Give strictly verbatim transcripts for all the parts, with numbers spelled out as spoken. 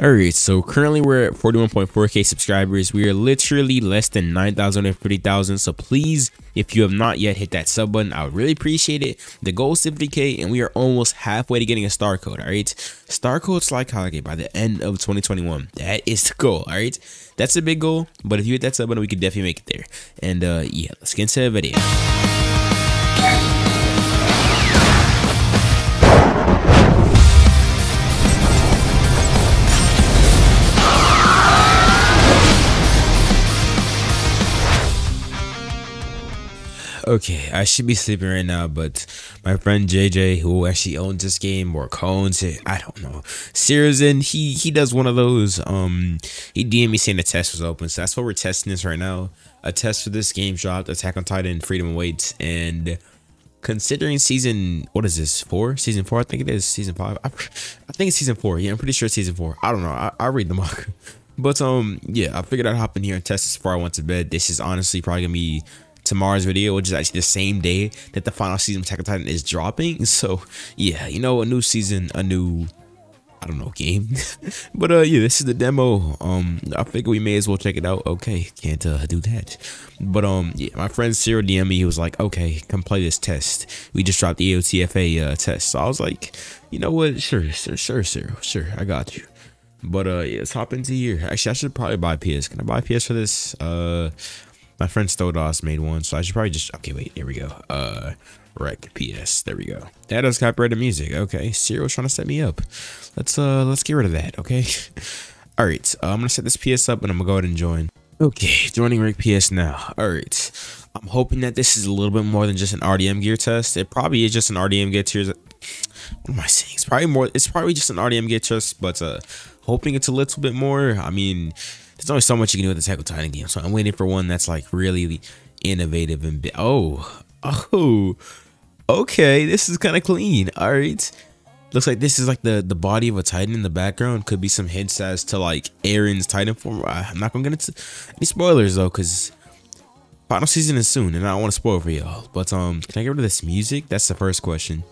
Alright, so currently we're at forty-one point four K subscribers. We are literally less than nine thousand fifty thousand. So please, if you have not yet hit that sub button, I would really appreciate it. The goal is fifty K and we are almost halfway to getting a star code. Alright, star code slide Kage by the end of twenty twenty-one. That is the goal. Alright, that's a big goal. But if you hit that sub button, we could definitely make it there. And uh, yeah, let's get into the video. Okay, I should be sleeping right now, but my friend J J, who actually owns this game or co-owns it, I don't know, Sirizen, he he does one of those. Um, he D M'd me saying the test was open, so that's what we're testing this right now. A test for this game dropped, Attack on Titan: Freedom Awaits, and considering season, what is this, four? Season four, I think it is. Season five, I, I think it's season four. Yeah, I'm pretty sure it's season four. I don't know. I I read the manga, but um, yeah, I figured I'd hop in here and test this before I went to bed. This is honestly probably gonna be tomorrow's video, which is actually the same day that the final season of Attack on Titan is dropping. So yeah, you know, a new season, a new, I don't know, game. But uh yeah, this is the demo. um I figure we may as well check it out. Okay, can't uh do that, but um yeah, my friend Cyril D M'd me. He was like, okay, come play this test, we just dropped the A O T F A uh test. So I was like, you know what, sure sure sure Cyril, sure, I got you. But uh yeah, let's hop into here. Actually, I should probably buy P S. Can I buy P S for this? uh My friend Stodos made one, so I should probably just, okay, wait, there we go. Uh, wreck P S, there we go. That does copyrighted music, okay. Cyril's trying to set me up. Let's, uh, let's get rid of that, okay? All right, uh, I'm gonna set this P S up and I'm gonna go ahead and join. Okay, joining wreck P S now, all right. I'm hoping that this is a little bit more than just an R D M gear test. It probably is just an R D M gear test. What am I saying? It's probably more, it's probably just an R D M gear test, but uh, hoping it's a little bit more. I mean, there's only so much you can do with the Attack on Titan game, so I'm waiting for one that's like really innovative and big. Oh, oh, okay, this is kind of clean. All right, looks like this is like the the body of a Titan in the background. Could be some hints as to like Aaron's Titan form. I'm not gonna get into any spoilers though, cause final season is soon, and I don't want to spoil for y'all. But um, can I get rid of this music? That's the first question.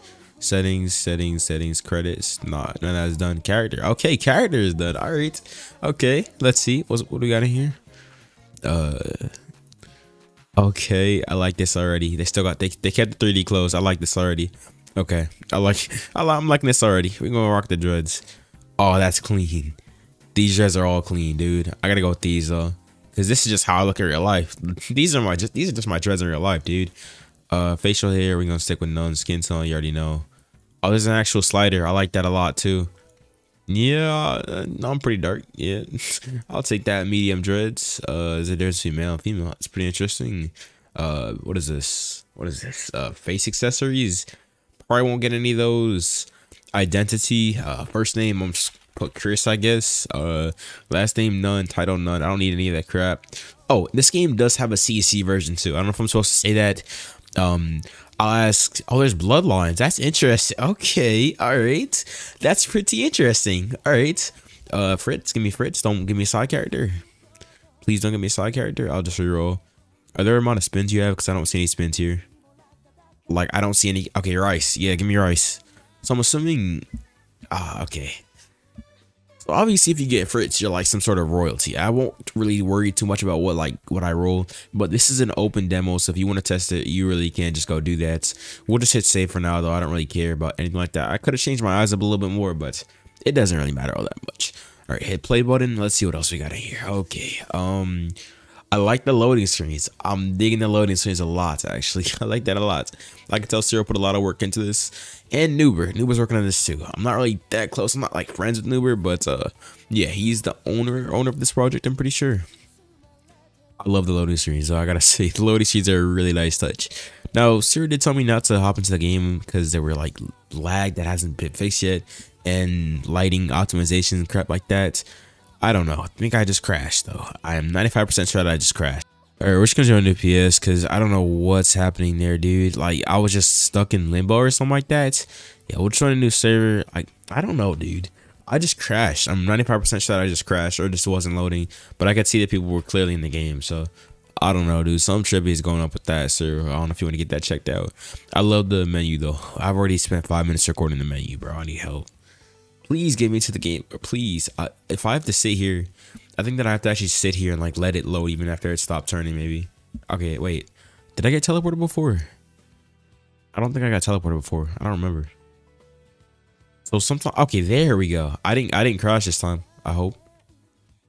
Settings, settings, settings, credits. Nah, none of that's done. Character. Okay, character is done. All right. Okay, let's see. What's, what do we got in here? Uh, okay, I like this already. They still got, they, they kept the three D clothes. I like this already. Okay, I like, I like, I'm liking this already. We're going to rock the dreads. Oh, that's clean. These dreads are all clean, dude. I got to go with these, though, because this is just how I look in real life. These are my, just, these are just my dreads in real life, dude. Uh, facial hair, we're going to stick with none. Skin tone, you already know. Oh, there's an actual slider. I like that a lot too. Yeah, uh, I'm pretty dark. Yeah, I'll take that. Medium dreads. Uh, is it there's female and female? It's pretty interesting. Uh, what is this? What is this? Uh, face accessories. Probably won't get any of those. Identity. Uh, first name, I'm just put Chris, I guess. Uh, last name, none. Title, none. I don't need any of that crap. Oh, this game does have a C E C version too. I don't know if I'm supposed to say that. Um, I'll ask. Oh, there's bloodlines. That's interesting. Okay, all right. That's pretty interesting. All right. Uh, Fritz, give me Fritz. Don't give me a side character. Please don't give me a side character. I'll just reroll. Are there amount of spins you have? Because I don't see any spins here. Like, I don't see any. Okay, Rice. Yeah, give me Rice. So I'm assuming. Ah, okay. So obviously, if you get Fritz, you're like some sort of royalty. I won't really worry too much about what like what I roll, but this is an open demo, so if you want to test it, you really can just go do that. We'll just hit save for now, though. I don't really care about anything like that. I could have changed my eyes up a little bit more, but it doesn't really matter all that much. All right, hit play button. Let's see what else we got in here. Okay, um, I like the loading screens. I'm digging the loading screens a lot, actually. I like that a lot. I can tell Cyril put a lot of work into this. And Noober. Noober's working on this too. I'm not really that close. I'm not like friends with Noober, but uh, yeah, he's the owner owner of this project, I'm pretty sure. I love the loading screens, though. I gotta say, the loading screens are a really nice touch. Now, Cyril did tell me not to hop into the game because there were like lag that hasn't been fixed yet and lighting optimization and crap like that. I don't know. I think I just crashed, though. I am ninety-five percent sure that I just crashed. All right, we're just gonna join a new P S because I don't know what's happening there, dude. Like, I was just stuck in limbo or something like that. Yeah, we'll join a new server. Like, I don't know, dude. I just crashed. I'm ninety-five percent sure that I just crashed or just wasn't loading. But I could see that people were clearly in the game, so I don't know, dude. Some trivia is going up with that, sir. I don't know if you want to get that checked out. I love the menu, though. I've already spent five minutes recording the menu, bro. I need help. please get me to the game, or please. I, if I have to sit here, I think that I have to actually sit here and like let it load even after it stopped turning. Maybe. Okay, wait. Did I get teleported before? I don't think I got teleported before. I don't remember. So sometimes. Okay, there we go. I didn't. I didn't crash this time. I hope.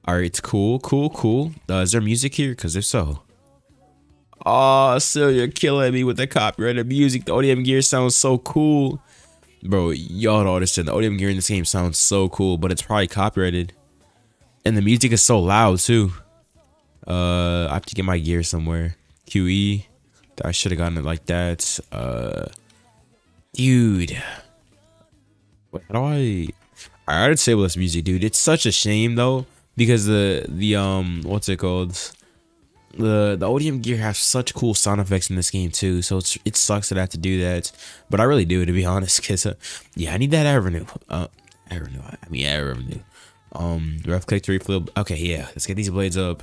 All right, cool, cool, cool. Uh, is there music here? Because if so. Oh, so you're killing me with the copyrighted music. The O D M gear sounds so cool. Bro, y'all don't understand. The O D M gear in this game sounds so cool, but it's probably copyrighted. And the music is so loud, too. Uh, I have to get my gear somewhere. Q E. I should have gotten it like that. Uh, dude. Wait, how do I... I already disabled this music, dude. It's such a shame, though. Because the, the, um, what's it called? The, the O D M gear has such cool sound effects in this game too. So it's, it sucks that I have to do that. But I really do, to be honest. Cause, uh, yeah, I need that avenue. Uh, avenue. I mean, avenue. Um, left click to reflip. Okay, yeah. Let's get these blades up.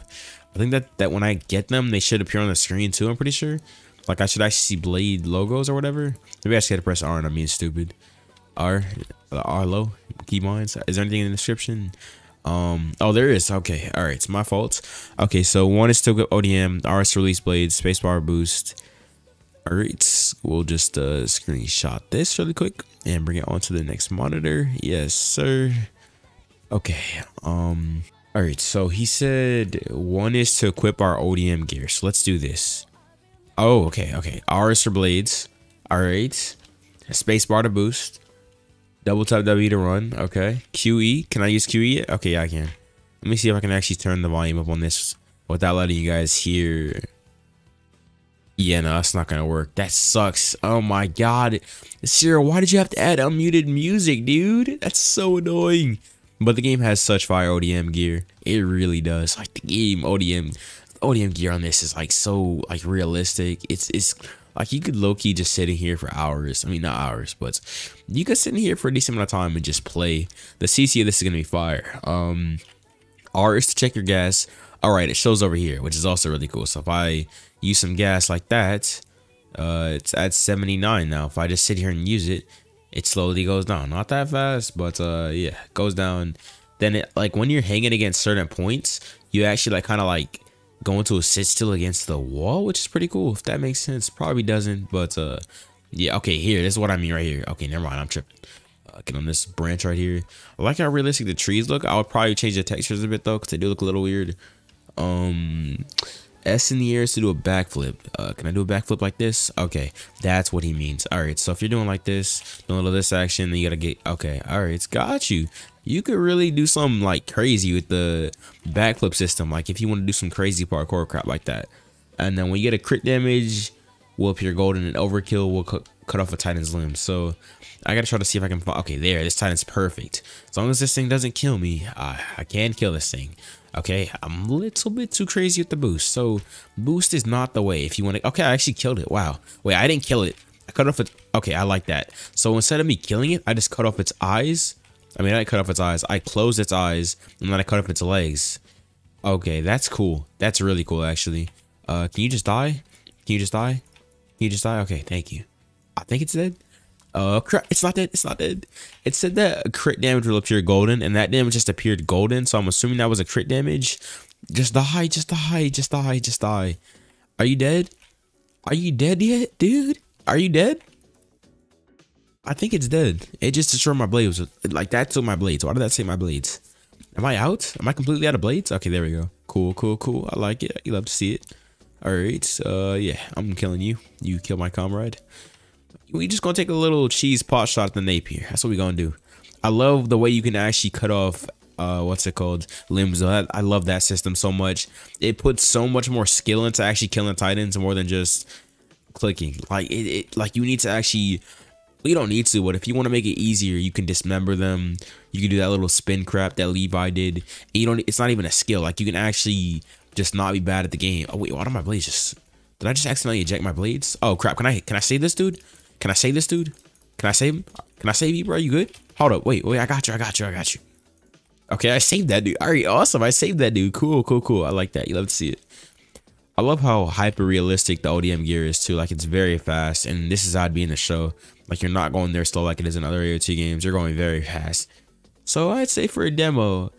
I think that, that when I get them, they should appear on the screen too, I'm pretty sure. Like, I should actually see blade logos or whatever. Maybe I just gotta press R and I'm being stupid. R. R low. Key binds. Is there anything in the description? Um, oh, there is. Okay. All right. It's my fault. Okay. So one is to go O D M, R is to release blades, spacebar boost. All right. We'll just, uh, screenshot this really quick and bring it onto the next monitor. Yes, sir. Okay. Um, all right. So he said one is to equip our O D M gear. So let's do this. Oh, okay. Okay. R is for blades. All right. Spacebar to boost. Double tap W to run. Okay. Q E. Can I use Q E? Okay, yeah, I can. Let me see if I can actually turn the volume up on this without letting you guys hear. Yeah, no, that's not gonna work. That sucks. Oh my god. Sierra, why did you have to add unmuted music, dude? That's so annoying. But the game has such fire O D M gear. It really does. Like the game O D M O D M gear on this is like so like realistic. It's it's Like, you could low-key just sit in here for hours. I mean, not hours, but you could sit in here for a decent amount of time and just play. The C C of this is going to be fire. Um, R is to check your gas. All right, it shows over here, which is also really cool. So if I use some gas like that, uh, it's at seventy-nine now. If I just sit here and use it, it slowly goes down. Not that fast, but uh, yeah, it goes down. Then, it, like, when you're hanging against certain points, you actually, like, kind of, like, going to a sit still against the wall, which is pretty cool, if that makes sense. Probably doesn't, but uh yeah. Okay, here, this is what I mean right here. Okay, never mind, I'm tripping. Uh, get on this branch right here. I like how realistic the trees look. I would probably change the textures a bit though, because they do look a little weird. um S in the air is to do a backflip. Uh can I do a backflip like this? Okay, that's what he means. All right, so if you're doing like this, doing a little this action, then you gotta get, okay, all right, it's got you. You could really do something like crazy with the backflip system. Like if you want to do some crazy parkour crap like that. And then when you get a crit damage, we'll up your golden and overkill will cu cut off a Titan's limb. So I got to try to see if I can find. Okay, there. This Titan's perfect. As long as this thing doesn't kill me, I, I can kill this thing. Okay, I'm a little bit too crazy with the boost. So boost is not the way if you want to. Okay, I actually killed it. Wow. Wait, I didn't kill it. I cut off it. Okay, I like that. So instead of me killing it, I just cut off its eyes. I mean, I cut off its eyes. I closed its eyes, and then I cut off its legs. Okay, that's cool. That's really cool, actually. Uh, can you just die? Can you just die? Can you just die? Okay, thank you. I think it's dead. Uh, crap. It's not dead. It's not dead. It said that crit damage will appear golden, and that damage just appeared golden, so I'm assuming that was a crit damage. Just die. Just die. Just die. Just die. Are you dead? Are you dead yet, dude? Are you dead? I think it's dead. It just destroyed my blades. Like, that took my blades. Why did that say my blades? Am I out? Am I completely out of blades? Okay, there we go. Cool, cool, cool. I like it. You love to see it. All right. Uh, yeah, I'm killing you. You kill my comrade. We just gonna take a little cheese pot shot at the Napier. That's what we gonna do. I love the way you can actually cut off, uh, what's it called? Limbs. I, I love that system so much. It puts so much more skill into actually killing Titans more than just clicking. Like, it, it like you need to actually... You don't need to, but if you want to make it easier, you can dismember them. You can do that little spin crap that Levi did. And you don't, it's not even a skill. Like, you can actually just not be bad at the game. Oh, wait, why do my blades just... Did I just accidentally eject my blades? Oh, crap. Can I, can I save this dude? Can I save this dude? Can I save him? Can I save you, bro? You good? Hold up. Wait, wait. I got you. I got you. I got you. Okay, I saved that dude. All right, awesome. I saved that dude. Cool, cool, cool. I like that. You love to see it. I love how hyper-realistic the O D M gear is, too. Like, it's very fast, and this is how I'd be in the show. Like, you're not going there slow like it is in other A O T games. You're going very fast. So I'd say for a demo,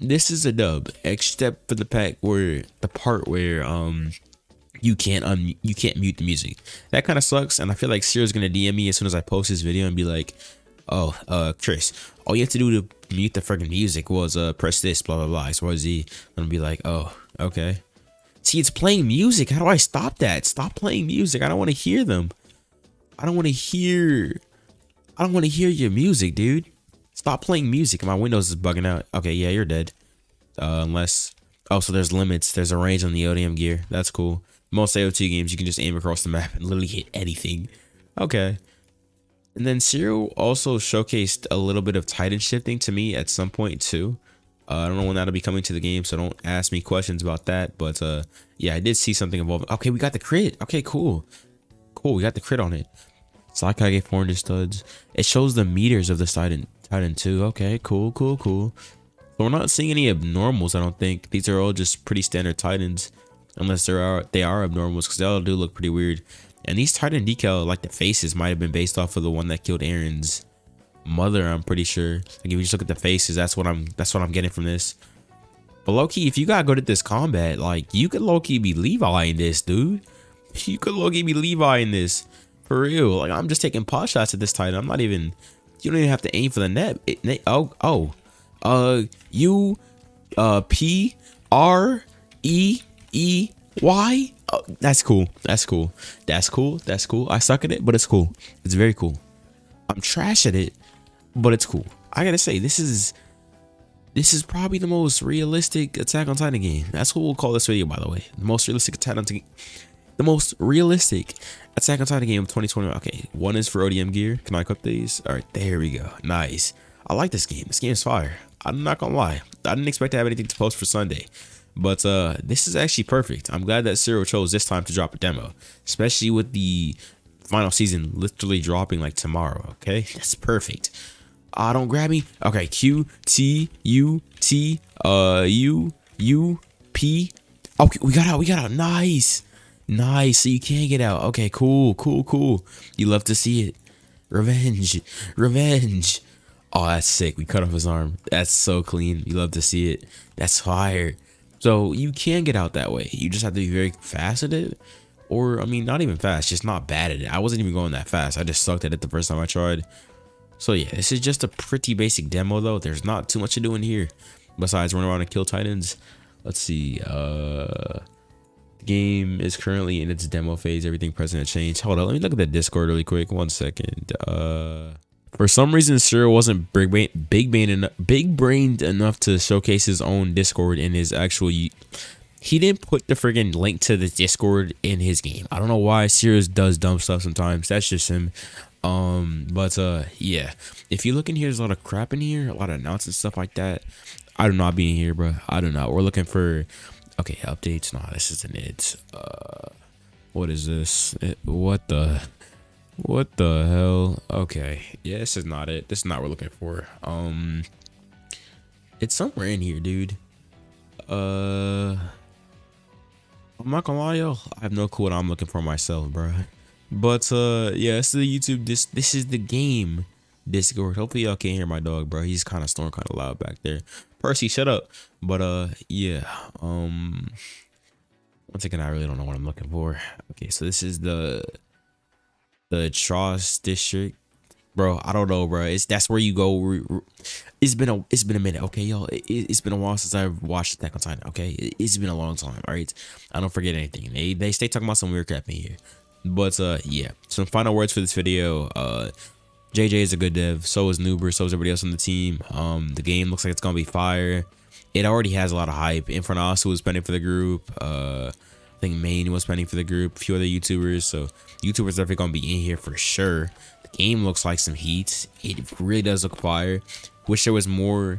this is a dub, except for the pack where the part where um you can't un you can't mute the music. That kind of sucks, and I feel like Ciro's gonna D M me as soon as I post this video and be like, "Oh, uh, Chris, all you have to do to mute the freaking music was uh press this, blah blah blah." So Z, I'm gonna be like, "Oh, okay." See, it's playing music. How do I stop that? Stop playing music. I don't want to hear them. I don't want to hear. I don't want to hear your music, dude. Stop playing music. My Windows is bugging out. Okay, yeah, you're dead. Uh, unless... Oh, so there's limits. There's a range on the O D M gear. That's cool. Most A O T games, you can just aim across the map and literally hit anything. Okay. And then Ciro also showcased a little bit of Titan shifting to me at some point, too. Uh, I don't know when that'll be coming to the game, so don't ask me questions about that. But, uh, yeah, I did see something involving... Okay, we got the crit. Okay, cool. Cool, we got the crit on it. Sakai four hundred studs. It shows the meters of the Titan. Titan two. Okay, cool, cool, cool. But we're not seeing any abnormals, I don't think. These are all just pretty standard Titans, unless there are they are abnormals, because they all do look pretty weird. And these Titan decal, like the faces, might have been based off of the one that killed Aaron's mother. I'm pretty sure. Like if you just look at the faces, that's what I'm that's what I'm getting from this. But low-key, if you gotta go to this combat, like you could low-key be Levi in this, dude. You could low-key be Levi in this, for real. Like I'm just taking pot shots at this Titan. I'm not even. You don't even have to aim for the net. It, oh, oh, uh, U, uh, P, R, E, E, Y. Oh, that's cool. That's cool. That's cool. That's cool. I suck at it, but it's cool. It's very cool. I'm trash at it, but it's cool. I gotta say, this is this is probably the most realistic Attack on Titan game. That's what we'll call this video, by the way. The most realistic Attack on Titan. The most realistic Attack on Titan game of twenty twenty-one. Okay, one is for O D M gear. Can I equip these? All right, there we go. Nice. I like this game. This game is fire. I'm not gonna lie. I didn't expect to have anything to post for Sunday, but uh, this is actually perfect. I'm glad that Ciro chose this time to drop a demo, especially with the final season literally dropping like tomorrow. Okay, that's perfect. Uh, don't grab me. Okay, Q T U T uh U U P. Okay, we got out. We got out. Nice. Nice, so you can't get out. Okay, cool, cool, cool. You love to see it. Revenge, revenge. Oh, that's sick. We cut off his arm. That's so clean. You love to see it. That's fire. So you can get out that way. You just have to be very fast at it. Or, I mean, not even fast, just not bad at it. I wasn't even going that fast. I just sucked at it the first time I tried. So yeah, this is just a pretty basic demo though. There's not too much to do in here besides run around and kill Titans. Let's see. Uh... Game is currently in its demo phase. Everything present changed. Hold on, let me look at the Discord really quick. One second. Uh, for some reason, Ciro wasn't big brain, big brain, en big brained enough to showcase his own Discord in his actual. He didn't put the friggin' link to the Discord in his game. I don't know why Ciro does dumb stuff sometimes. That's just him. Um, but uh, yeah. If you look in here, there's a lot of crap in here, a lot of nonsense stuff like that. I do not be in here, bro. I do not. We're looking for. Okay, updates. Nah, this isn't it. Uh, what is this? It, what the? What the hell? Okay, yeah, this is not it. This is not what we're looking for. Um, it's somewhere in here, dude. Uh, I'm not gonna lie, y'all. I have no clue what I'm looking for myself, bro. But uh, yeah, this is the YouTube. This this is the game Discord. Hopefully, y'all can't hear my dog, bro. He's kind of snoring kind of loud back there. Percy, shut up. But, uh, yeah. Um, once again, I really don't know what I'm looking for. Okay, so this is the the Trost district, bro. I don't know, bro. It's that's where you go. It's been a it's been a minute. Okay, y'all. It, it's been a while since I've watched Attack on Titan. Okay, it, it's been a long time. All right, I don't forget anything. They they stay talking about some weird crap in here. But uh, yeah. Some final words for this video. Uh. J J is a good dev, so is Noober, so is everybody else on the team. Um, the game looks like it's gonna be fire. It already has a lot of hype. Infernasu was spending for the group. Uh, I think Main was spending for the group. A few other YouTubers. So YouTubers definitely gonna be in here for sure. The game looks like some heat. It really does look fire. Wish there was more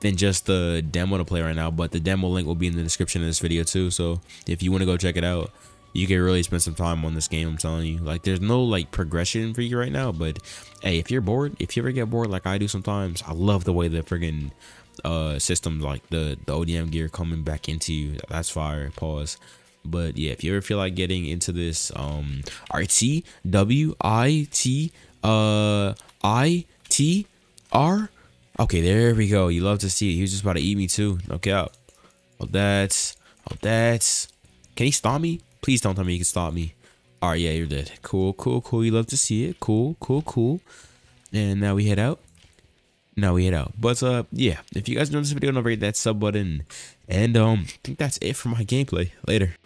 than just the demo to play right now, but the demo link will be in the description of this video too. So if you want to go check it out. You can really spend some time on this game, I'm telling you. Like, there's no, like, progression for you right now. But, hey, if you're bored, if you ever get bored like I do sometimes, I love the way the friggin' uh, system, like, the, the O D M gear coming back into you. That's fire. Pause. But, yeah, if you ever feel like getting into this, um, R T W I T, uh, I T R Okay, there we go. You love to see it. He was just about to eat me too. No cap. Oh, that's. Oh, that's. Can he stop me? Please don't tell me he can stop me. All right, yeah, you're dead. Cool, cool, cool. You love to see it. Cool, cool, cool. And now we head out. Now we head out. But uh, yeah, if you guys enjoyed this video, don't forget that sub button. And um, I think that's it for my gameplay. Later.